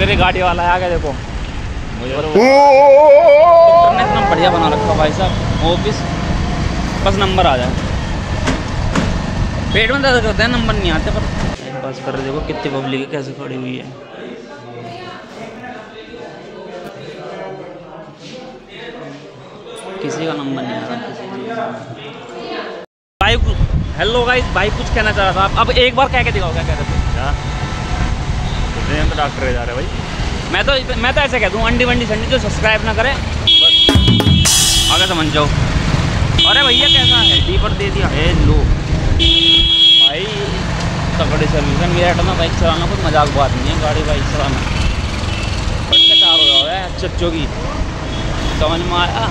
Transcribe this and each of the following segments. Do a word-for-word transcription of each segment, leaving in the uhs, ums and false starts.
मेरे गाड़ी वाला है आगे देखो मुझे तुमने इतना बढ़िया बना रखा भाई साहब ऑफिस बस नंबर आ जाए पेट में दर्द होता है नंबर नहीं आते पर टाइम पास कर रहे देखो कितनी पब्लिक कैसे खड़ी हुई है। किसी का नंबर नहीं आ रहा बाइक। हेलो गाइस भाई कुछ कहना चाह रहा था आप अब एक बार कह के दिखाओ क्या कह रहे थे। क्या हम तो डॉक्टर जा रहे भाई मैं तो मैं तो ऐसे कह दूँ अंडी वंडी संडी जो सब्सक्राइब ना करें बस आगे समझ जाओ। अरे भैया कैसा है डीपर दे दिया है लो भाई तगड़ी सर्विसन मेरा हटना बाइक चलाना कुछ मजाक बात नहीं है गाड़ी बाइक चलाना चार हो रहा है चच्चो की समझ में आया।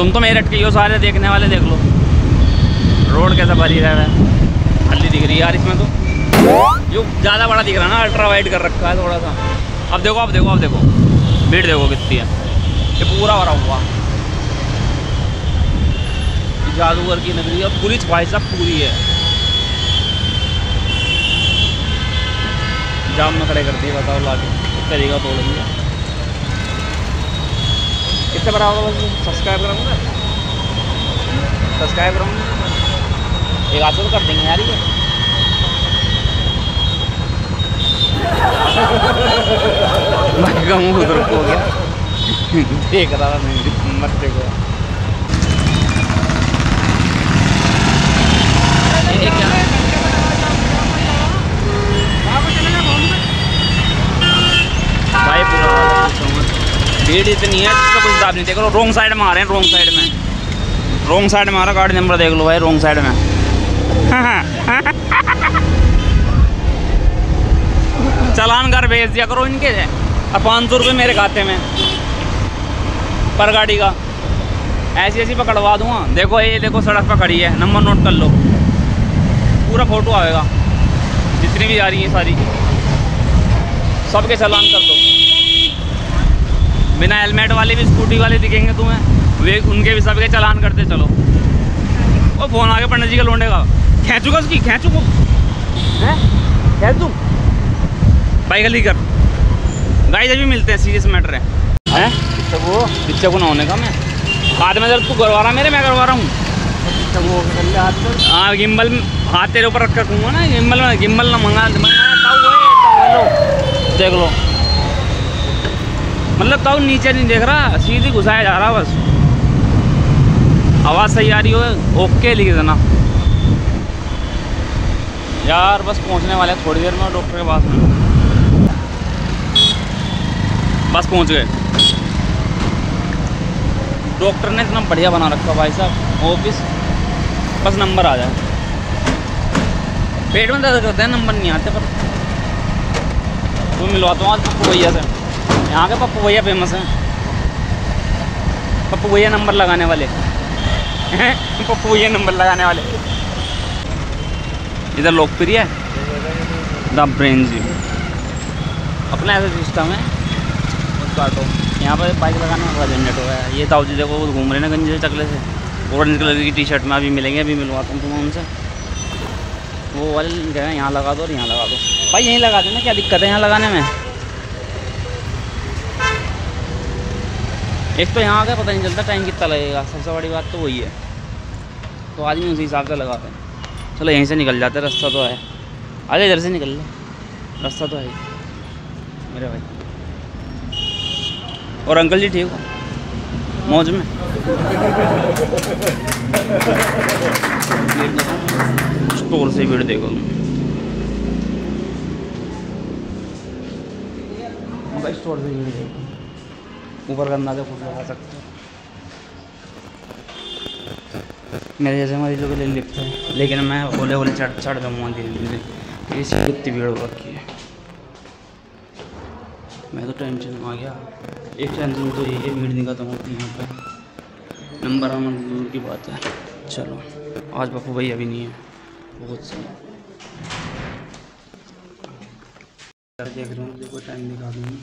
तुम तो मेरठ के हो सारे देखने वाले देख लो रोड कैसा भरी रह रहा है खाली दिख रही है यार इसमें तो जो ज़्यादा बड़ा दिख रहा है ना अल्ट्रा वाइड कर रखा है थोड़ा सा। अब देखो अब देखो अब देखो भीड़ देखो कितनी है ये पूरा भरा हुआ जादूगर की नगरी और पुलिस भाई साहब पूरी है जाम में खड़े कर दिए बताओ लाके तरीका तोड़ दिया। कितने बड़ा होगा सब्सक्राइब करूँगा सब्सक्राइब करूँगा एक आशा तो कर देंगे यार ये हो गया देख रहा था मैं मत देखो भाई पूरा भीड़ इतनी है इसका कुछ हिसाब नहीं। देख लो रोंग साइड में आ रहे हैं रोंग साइड में रोंग साइड में आ रहा गाड़ी नंबर देख लो भाई रोंग साइड में चलान कर भेज दिया करो इनके और पाँच सौ रुपये मेरे खाते में पर गाड़ी का ऐसी ऐसी पकड़वा दूँगा। देखो ये देखो सड़क पर खड़ी है नंबर नोट कर लो पूरा फोटो आएगा जितनी भी आ रही है सारी सबके चलान कर दो बिना हेलमेट वाले भी स्कूटी वाले दिखेंगे तुम्हें वे उनके भी सबके चलान करते चलो। वो फ़ोन आगे पंडित जी का लौंडे का खींचूंगा उसकी खींचूंगा खींच दूँ भाई गली कर गाइस अभी मिलते हैं सीरियस मैटर है हैं वो पिछा को ना होने का मैं हाथ में जब तू करवा रहा मेरे मैं करवा रहा हूँ हाँ गिम्बल हाथ तेरे ऊपर रख रखूँगा ना गिम्बल में गिम्बल ना मंगा लो देख लो मतलब ताऊ नीचे नहीं देख रहा सीधी घुसाया जा रहा बस आवाज़ सही आ रही हो ओके लिख देना यार बस पहुँचने वाले हैं थोड़ी देर में डॉक्टर के पास में बस पहुंच गए। डॉक्टर ने इतना बढ़िया बना रखा भाई साहब ऑफिस बस नंबर आ जाए पेट में दर्द होता है नंबर नहीं आते पर तुम्हें मिलवाता हूँ आज पप्पू भैया से यहाँ के पप्पू भैया फेमस हैं पप्पू भैया नंबर लगाने वाले हैं पप्पू भैया नंबर लगाने वाले इधर लोकप्रिय है द ब्रेन जी अपना ऐसा सिस्टम है काटो यहाँ पर बाइक लगाना थोड़ा झंझट हो गया। ये ताऊ जी देखो वो घूम रहे ना गंजे चकले से ऑरेंज कलर की टी शर्ट में अभी मिलेंगे अभी मिलवाता हूँ तुम्हें उनसे वो वाले कह रहे हैं यहाँ लगा दो और यहाँ लगा दो भाई यहीं लगा देना क्या दिक्कत है यहाँ लगाने में। एक तो यहाँ आ गया पता नहीं चलता टाइम कितना लगेगा सबसे बड़ी बात तो वही है तो आदमी उसी हिसाब से लगाते हैं। चलो यहीं से निकल जाते रास्ता तो है अरे इधर से निकल ले रास्ता तो है मेरे भाई। और अंकल जी ठीक हो मौज में स्टोर से भीड़ देखो भाई स्टोर से भीड़ देखो ऊपर करना तो खुद लगा सकते मेरे जैसे मरीजों के लिए लिखते हैं लेकिन मैं बोले बोले चढ़ चढ़ जाऊँगा धीरे धीरे इसकी कितनी भीड़ हो रखी है। मैं तो टेंशन में आ गया एक टेंशन तो यही है भीड़ नहीं खत्म होती यहाँ पे नंबर आना दूर की बात है। चलो आज पप्पू भाई अभी नहीं है बहुत सारा देख रहा हूँ कोई टाइम दिखा दूँगी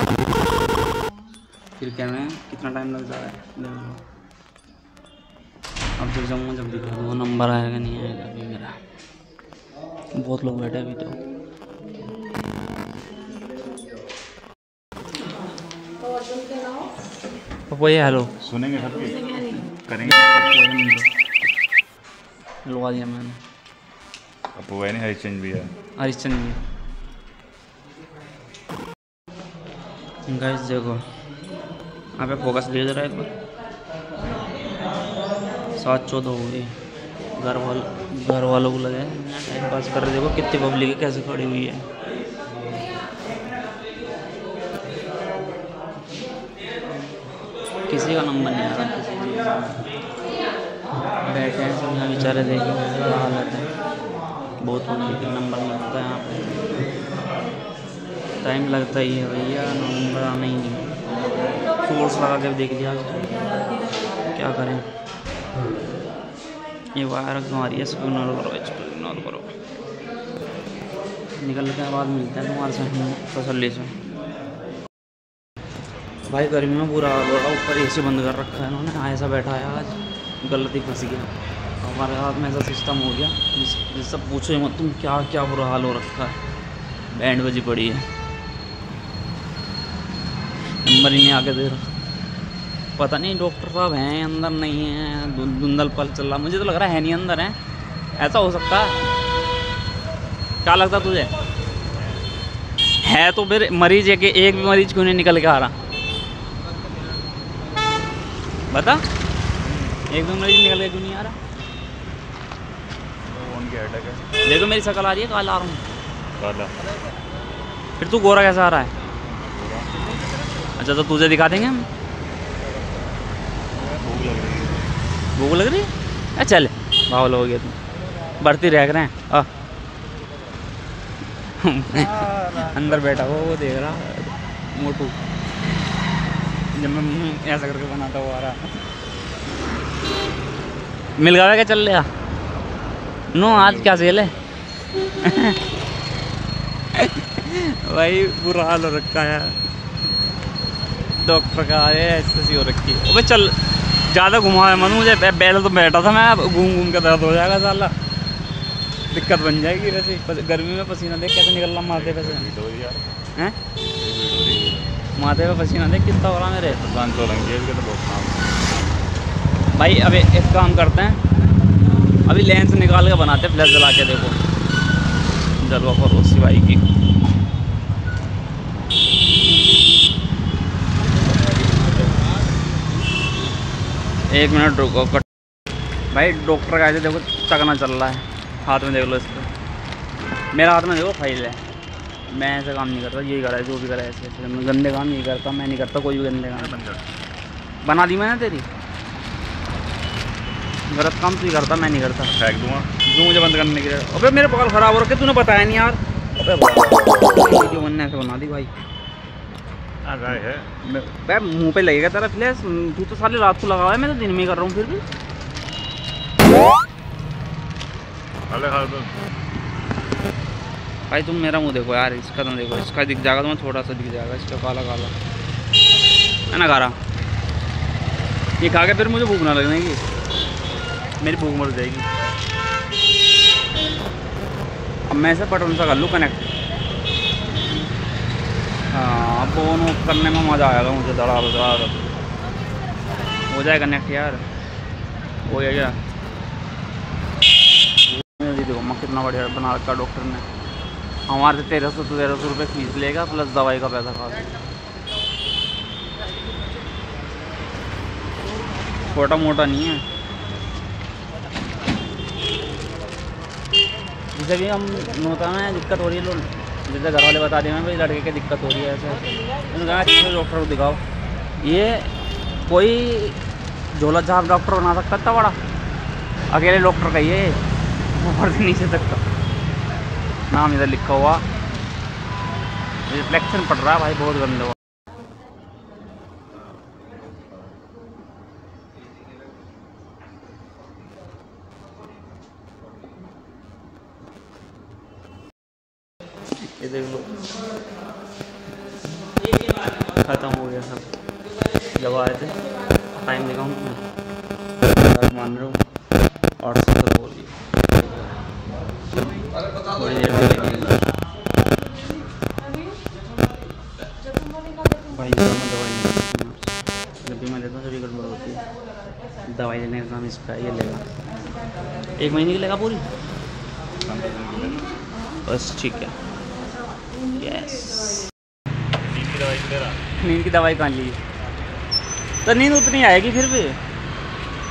फिर क्या मैं कितना टाइम लग जा रहा है अब जब जाऊँगा जब दिखा दूँगा नंबर आएगा नहीं आएगा अभी मेरा बहुत लोग बैठे अभी तो पपैया हेलो सुनेंगे सबके करेंगे लगवा दिया मैंने। पपैया नहीं हरिश्चंद्र भी है, हरिश्चंद्र भी। गाइस देखो यहाँ पे फोकस दे रहा है एक बार। सात चौदह हो गई। घर वाल घर वालों को लगे टाइम पास कर रहे। देखो कितनी पब्लिक है, कैसे खड़ी हुई है। किसी का नंबर नहीं आ रहा, किसी बैठे हैं सब यहाँ बेचारे। देखो क्या हालत है, बहुत पब्लिक। नंबर लगता है यहाँ पे, टाइम लगता ही है भैया, नंबर आना ही नहीं। फोर्स लगा के देख लिया, क्या करें। ये वायर तुम्हारी है, इसको इग्नोर करो, इसको इग्नोर करो। निकलते हैं, बाद मिलते हैं तुम्हारे साथ तसल्ली से। भाई गर्मी में पूरा हाल हो रहा, ऊपर ए सी बंद कर रखा है इन्होंने। ऐसा बैठा है आज, गलती फंस गया हमारे हाथ में। ऐसा सिस्टम हो गया जिससे पूछो ही मत तुम, क्या क्या बुरा हाल हो रखा है। बैंड बजी पड़ी है, नंबर ही नहीं आके दे रहा। पता नहीं डॉक्टर साहब हैं अंदर नहीं है, धुंधल पल चल रहा। मुझे तो लग रहा है नहीं अंदर है, ऐसा हो सकता है। क्या लगता तुझे है? तो फिर मरीज है कि एक भी मरीज क्यों नहीं निकल के आ रहा बता? एक भी मरीज निकल के क्यों नहीं आ रहा? देखो मेरी शक्ल आ रही है, काला आ रहा हूँ काला। फिर तू गोरा कैसा आ रहा है? अच्छा तो तुझे दिखा देंगे हम। भूख लग रही है, चल भाव लो गया तुम, बढ़ती रह रहे हैं। अंदर बैठा हो वो देख रहा मोटू, जब मैं ऐसा करके बनाता हुआ आ रहा। मिल गया क्या? चल लिया नो आज क्या सेल है। भाई बुरा हाल हो रखा है, डॉक्टर का ऐसी हो रखी है। अबे चल ज़्यादा घुमाया मत मुझे, पहले तो बैठा था मैं, अब घूम घूम के दर्द हो जाएगा साला, दिक्कत बन जाएगी। वैसे गर्मी में पसीना देख कैसे निकल रहा माथे पे से, हैं माथे पे पसीना देख कितना हो रहा मेरे। तो भाई अभी एक काम करते हैं, अभी लेंस निकाल के बनाते हैं, फ्लैश जला के। देखो जलवा पड़ोसी भाई की एक मिनट रुको कट। भाई डॉक्टर का ऐसे देखो तकना चल रहा है, हाथ में देख लो इसको, मेरा हाथ में देखो फाइल है। मैं ऐसे काम नहीं करता, यही करा है जो भी करा है ऐसे मैं गंदे काम यही करता। मैं नहीं करता कोई भी गंदे काम। बना दी मैंने तेरी, गलत काम तू ही करता, मैं नहीं करता। फेंक दूँगा जो मुझे बंद करने के लिए। अबे मेरे पकड़ ख़राब हो रखे, तूने बताया नहीं यार। अबे मैंने ऐसे बना दी भाई, है मुंह पे लगेगा तेरा फ्लैश। तू तो साले रात को लगा हुआ है, मैं तो दिन में ही कर रहा हूँ। फिर भी भाई तुम मेरा मुंह देखो यार, इसका तो देखो, इसका दिख जाएगा तुम्हें, थोड़ा सा दिख जाएगा इसका, काला काला है ना काला। ये खा के फिर मुझे भूख ना लगने की, मेरी भूख मर जाएगी। अब मैं इसे बटन सा कर लूँ कनेक्ट, हाँ फोन करने में मज़ा आएगा मुझे। धड़ा धड़ा हो जाए कनेक्ट यार, हो गया क्या? देखो मैं कितना बढ़िया बना रखा डॉक्टर ने। हमारे से तेरह सौ तेरह सौ रुपये फीस लेगा, प्लस दवाई का पैसा खा। छोटा मोटा नहीं है, जैसे भी हम नोता में दिक्कत हो रही है लोग, जैसे घर वाले बता दें भाई लड़के की दिक्कत हो रही है ऐसे। उन्होंने कहा अच्छे डॉक्टर को दिखाओ। ये कोई झोला झाप डॉक्टर बना सकता था, बड़ा अकेले डॉक्टर का ये ऊपर से नीचे तक का नाम इधर लिखा हुआ। रिफ्लेक्शन पड़ रहा है भाई, बहुत गंदा हुआ। ये देख लो खत्म हो गया सब। जब आए थे टाइम दिखाऊँ मान रहा हूँ और बोलिए भाई, दवाई भाई जाने का काम इसका ये लेगा, एक महीने की लेगा पूरी बस। ठीक है, यस। नींद की दवाई कहाँ ली तो नींद उतनी आएगी फिर भी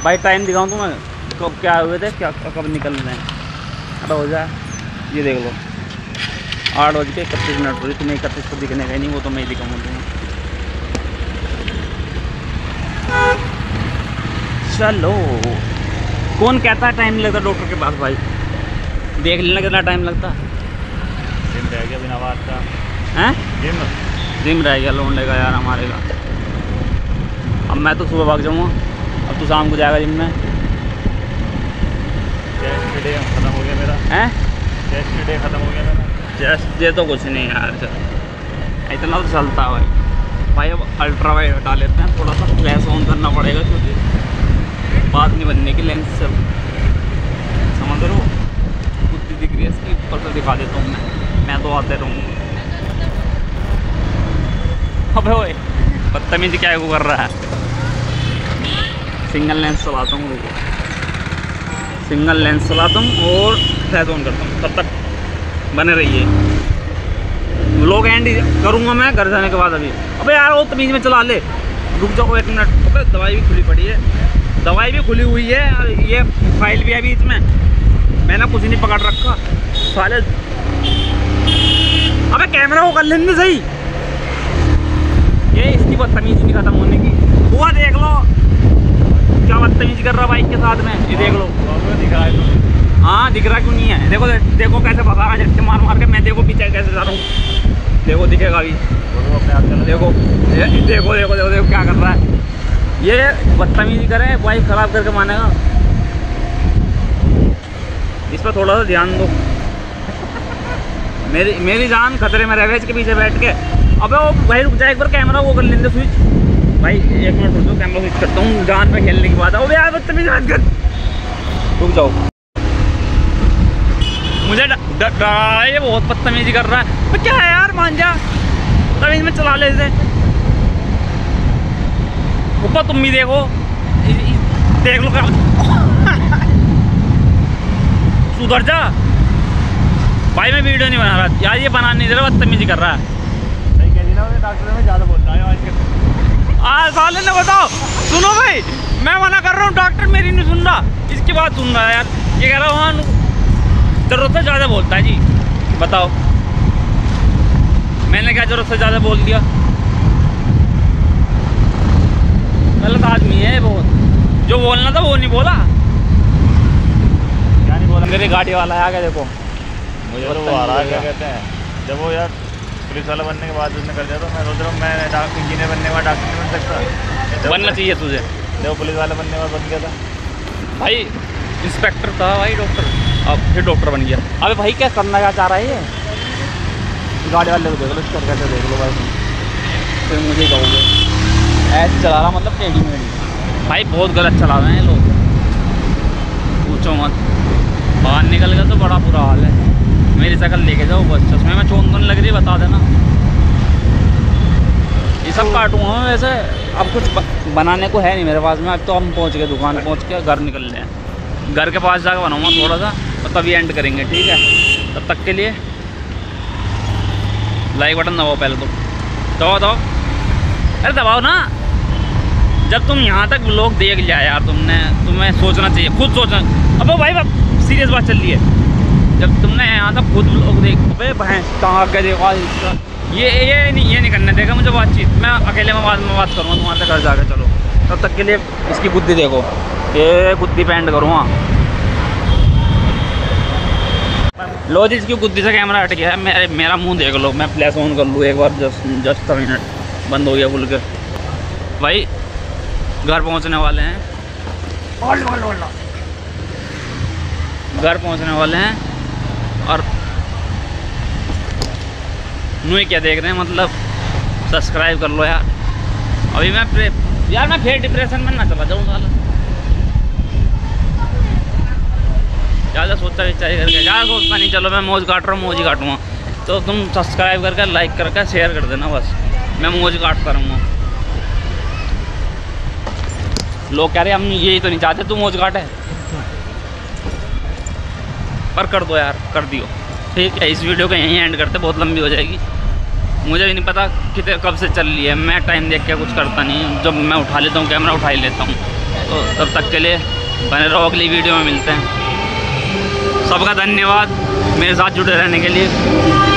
भाई। टाइम दिखाऊँ तुम्हें कब क्या हुए थे, क्या कब निकल रहे हैं। अरे हो जाए, ये देख लो आठ बज के इकतीस मिनट पूरी। तुम्हें इकतीस को दिखने का नहीं, वो तो मैं ही दिखाऊँगा तुम्हें। चलो, कौन कहता है टाइम लगता डॉक्टर के पास भाई, देख लेना कितना टाइम लगता है। जिम रह गया बिना बात का, हैं जिम जिम रह गया लोन लेगा यार हमारे का। अब मैं तो सुबह भाग जाऊँगा, अब तो शाम को जाएगा जिम में। खत्म हो गया मेरा, हैं खत्म हो गया मेरा। जस्ट ये तो कुछ नहीं यार, इतना तो चलता है भाई। भाई अब अल्ट्रा वाइड हटा लेते हैं, थोड़ा सा फ्लैश ऑन करना पड़ेगा क्योंकि बात नहीं बनने की लेंस सब समझ लो। कुत्ती दिख रही है इसकी, ऊपर से दिखा देता हूँ मैं मैं तो आते रहूँगा। अबे ओए बदतमीजी क्या वो कर रहा है। सिंगल लेंस चलाता हूँ, सिंगल लेंस चलाता हूँ और फ्लैश ऑन करता हूँ। तब तक बने रहिए, लोग एंड करूँगा मैं घर जाने के बाद। अभी अबे यार वो तमीज़ में चला ले, रुक जाओ एक मिनट। अबे दवाई भी खुली पड़ी है, दवाई भी खुली हुई है और ये फाइल भी है अभी इसमें। मैंने कुछ नहीं पकड़ रखा साले। अबे कैमरा को कर लेने सही, ये इसकी बदतमीजी नहीं खत्म होने की। वो देख लो क्या बदतमीजी कर रहा बाइक के साथ में, ये देख लो दिखा है। हाँ दिख रहा क्यों नहीं है, देखो देखो कैसे भगा रहा है मार मार के। मैं देखो पीछे कैसे जा रहा हूँ, देखो दिखेगा अभी। देखो देखो देखो देखो देखो देखो क्या कर रहा है। ये बदतमीजी करे बाइक ख़राब करके मानेगा। इस पर थोड़ा सा ध्यान दो, मेरी मेरी जान खतरे में रह गई इसके पीछे बैठ के। अबे वो भाई रुक जाए, एक बार कैमरा वो कर लेते स्विच भाई। एक मिनट रुक जाओ, कैमरा स्विच करता हूँ। जान पर खेलने की बात है। अबे यार बदतमीजी मत कर, रुक जाओ। मुझे ये बहुत बदतमीजी कर रहा है। तो क्या है यार मान जा, तमीज में चला लेते। ऊपर तुम भी देखो, देख लो क्या सुधर जा भाई। मैं वीडियो नहीं बना रहा यार, ये बना नहीं दे रहा, बदतमीजी कर रहा है। सही कह दी ना, डॉक्टर में ज़्यादा बोल रहा है आजकल। आज साले ने बताओ, सुनो भाई मैं मना कर रहा हूँ, डॉक्टर मेरी नहीं सुन रहा, इसकी बात सुन रहा है यार। ये कह रहा हूँ वहाँ ज़रूरत से ज़्यादा बोलता है जी। बताओ मैंने क्या ज़रूरत से ज़्यादा बोल दिया। गलत आदमी है बहुत, जो बोलना था वो नहीं बोला। क्या नहीं बोला? मेरी गाड़ी वाला है आगे देखो, मुझे वो आ रहा है। क्या कहते हैं जब वो यार पुलिस वाला बनने के बाद उसने कर दिया, तो मैं सोच रहा हूँ मैं डॉक्टर इंजीनियर बनने के बाद डॉक्टर नहीं बन सकता। बनना चाहिए तुझे, जब पुलिस वाला बनने के बाद बन गया था भाई। इंस्पेक्टर था भाई डॉक्टर, अब फिर डॉक्टर बन गया। अबे भाई क्या करना क्या चाह रहा है ये गाड़ी वाले को? देख लो इसका कैसे, देख लो भाई फिर मुझे कहोगे ऐसे चला रहा, मतलब टेढ़ी मेढ़ी भाई। बहुत गलत चला रहे हैं लोग, पूछो मत। बाहर निकल गया तो बड़ा बुरा हाल है। मेरी शक्ल लेके जाओ बस, चश्मे में चौंध लग रही है बता देना। ये सब काटूँगा मैं वैसे। अब कुछ बनाने को है नहीं मेरे पास में। अब तो हम पहुँच गए दुकान, पहुँच के घर निकल रहे हैं। घर के पास जाकर बनाऊँगा थोड़ा सा और तभी एंड करेंगे, ठीक है? तब तक के लिए लाइक बटन दबाओ, पहले तो दबाओ दबाओ अरे दबाओ ना। जब तुम यहाँ तक लोग देख लिया यार तुमने, तुम्हें सोचना चाहिए, खुद सोचना। अब भाई सीरियस बात चल रही है, जब तुमने यहाँ तक खुद लोग देख अबे भैंस कहाँ के देखो इसका ये ये नहीं ये नहीं करने देगा मुझे बातचीत। मैं अकेले में बात में बात करूँगा तुम्हारे घर जाकर। चलो तब तक के लिए इसकी बुद्धि देखो, ये बुद्धि पेंट करूँगा। लो जी इसकी गुद्दी से कैमरा हट गया है। मेरे मेरा मुंह देख लो, मैं फ्लैश ऑन कर लूँ एक बार। जस्ट जस्ट का मिनट बंद हो गया खुल के। भाई घर पहुंचने वाले हैं, घर पहुंचने वाले हैं और नुई क्या देख रहे हैं, मतलब सब्सक्राइब कर लो यार। अभी मैं प्रे... यार मैं फिर डिप्रेशन में ना चला जाऊँ साला। ज़्यादा सोचता विचारी करके ज़्यादा सोचता नहीं। चलो मैं मौज काट रहा हूँ, मौज ही काटूँगा। तो तुम सब्सक्राइब करके लाइक करके शेयर कर देना बस, मैं मौज काटता रहूँगा। लोग कह रहे हम यही तो नहीं चाहते, तू मौज घाट है पर कर दो यार, कर दियो। ठीक है, इस वीडियो को यहीं एंड करते, बहुत लंबी हो जाएगी। मुझे भी नहीं पता कितने कब से चल रही है, मैं टाइम देख के कुछ करता नहीं हूँ, जब मैं उठा लेता हूँ कैमरा उठा ही लेता हूँ। तो तब तक के लिए बने रहो, अगली वीडियो में मिलते हैं। सबका धन्यवाद मेरे साथ जुड़े रहने के लिए।